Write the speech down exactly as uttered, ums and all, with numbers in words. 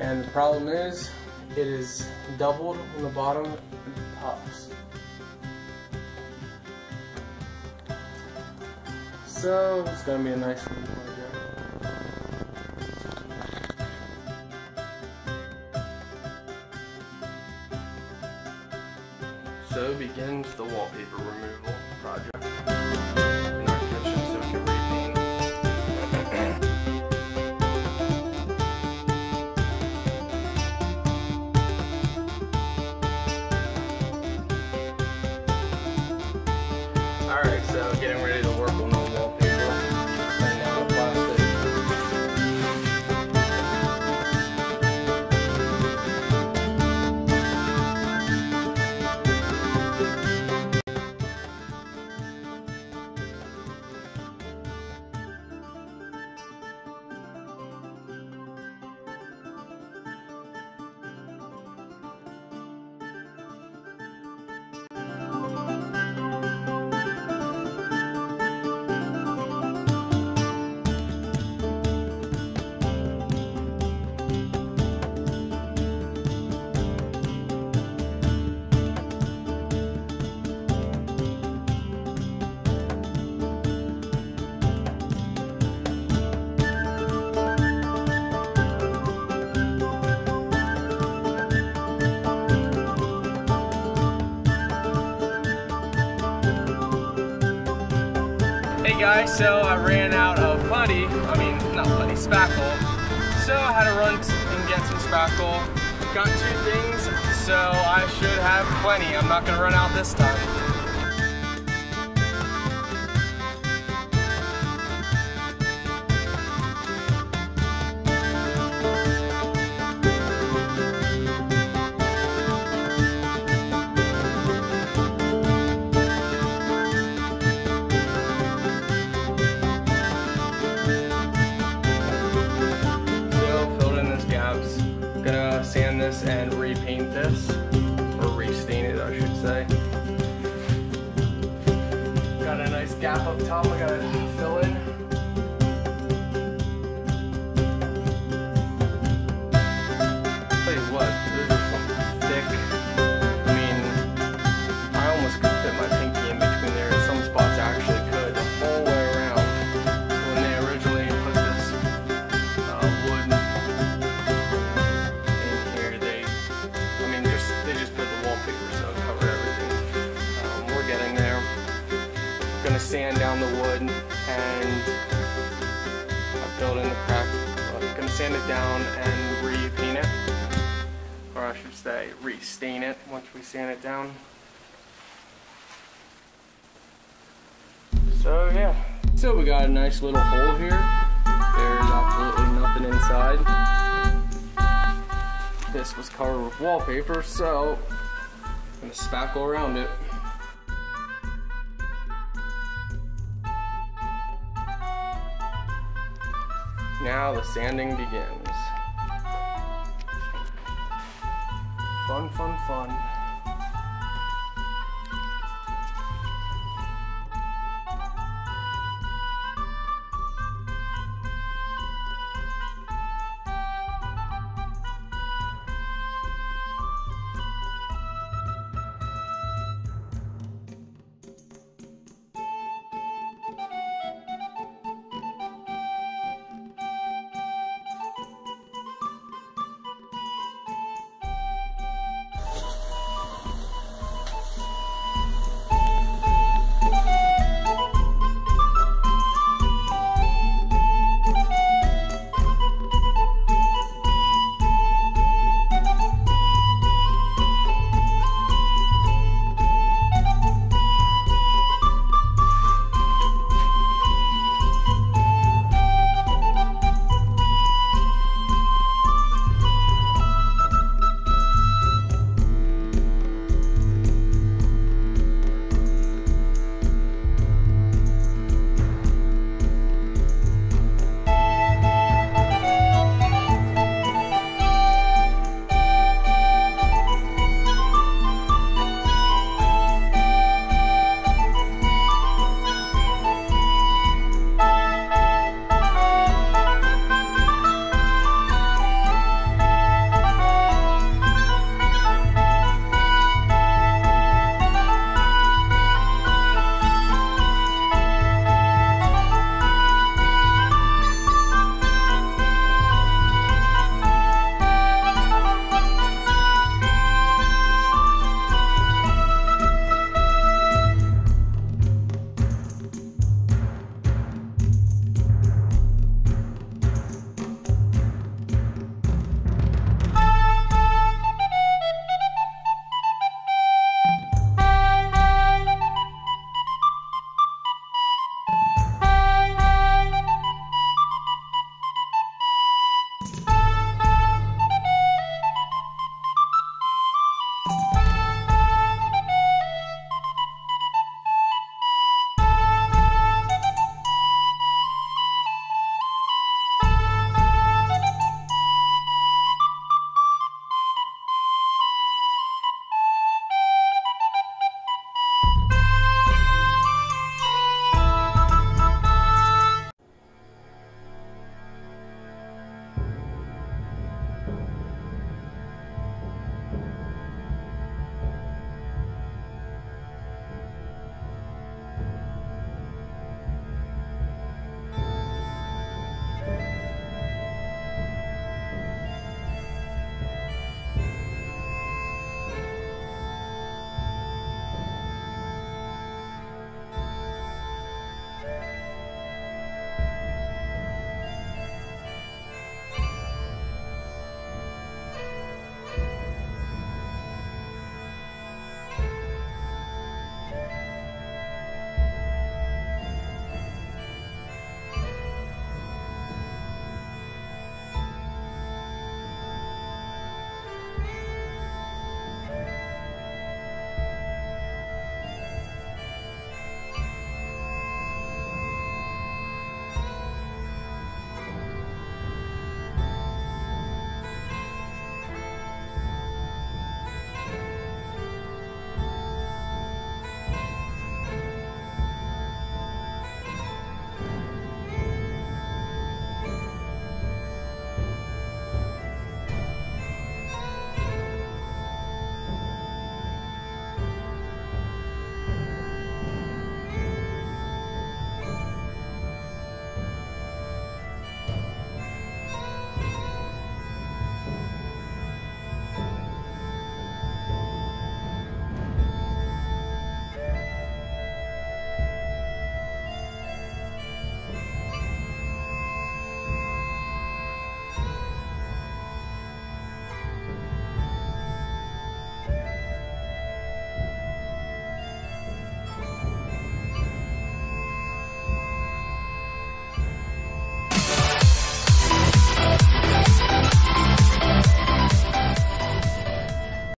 And the problem is, it is doubled on the bottom and the tops. So it's going to be a nice one to go. So begins the wallpaper removal project. Alright, so getting ready to work on the wallpaper. Guys, so I ran out of putty, I mean not putty, spackle, so I had to run and get some spackle. Got two things, so I should have plenty. I'm not going to run out this time. Sand this and repaint this, or restain it I should say. Got a nice gap up top I gotta fill in. Sand down the wood and I filled in the crack. I'm gonna sand it down and repaint it, or I should say restain it once we sand it down. So yeah, so we got a nice little hole here. There's absolutely nothing inside. This was covered with wallpaper, so I'm gonna spackle around it. Now the sanding begins. Fun, fun, fun.